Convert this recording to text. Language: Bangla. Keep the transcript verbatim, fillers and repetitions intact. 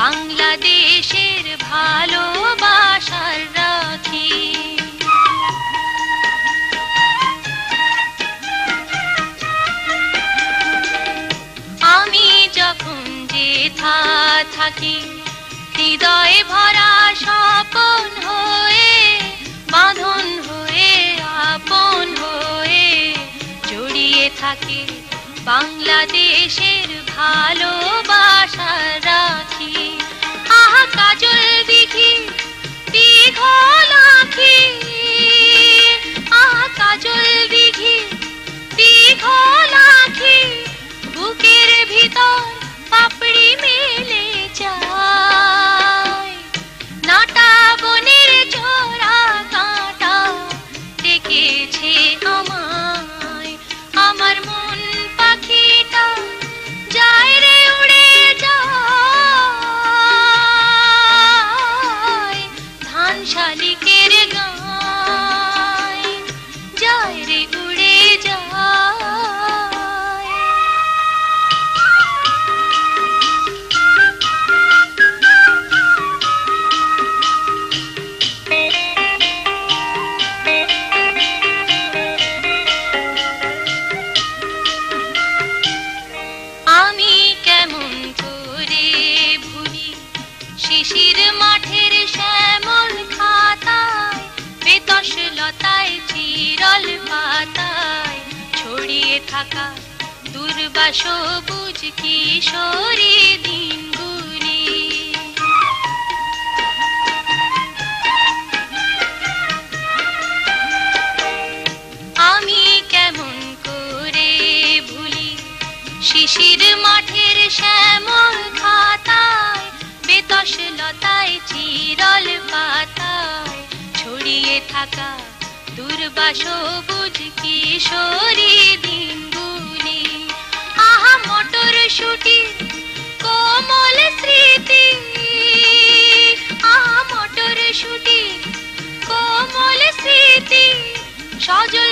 বাংলাদেশের ভালোবাসার রাখি আমি যখন যেথা থাকি হৃদয়ে ভরা স্বপন হয়ে বাঁধন হয়ে আপন হয়ে জড়িয়ে থাকি বাংলাদেশের ভালোবাসা রাখি আহা কাজল দিঘি দীঘল আঁখি আহা কাজল দিঘি দীঘল আঁখি বুকের ভিতর পাপড়ি মেলে যায় নাটা বনের ঝরা কাঁটা ডেকেছে আমায় আমার মন পাখিটা যায় রে উড়ে যায় ধান শালিকের গায় যায় রে উড়ে যায় ছড়িয়ে থাকা দুর্বা সবুজ কিশোরী দিনগুলি আমি কেমন করে ভুলি শিশির মাঠের শ্যামল খাতায় বেতস লতায় চিরল পাতায় ছড়িয়ে থাকা দুর্বা সবুজ কিশোরী দিনগুলি আহা মটরশুটি কোমল স্মৃতি আহা মটরশুটি কোমল স্মৃতি সজল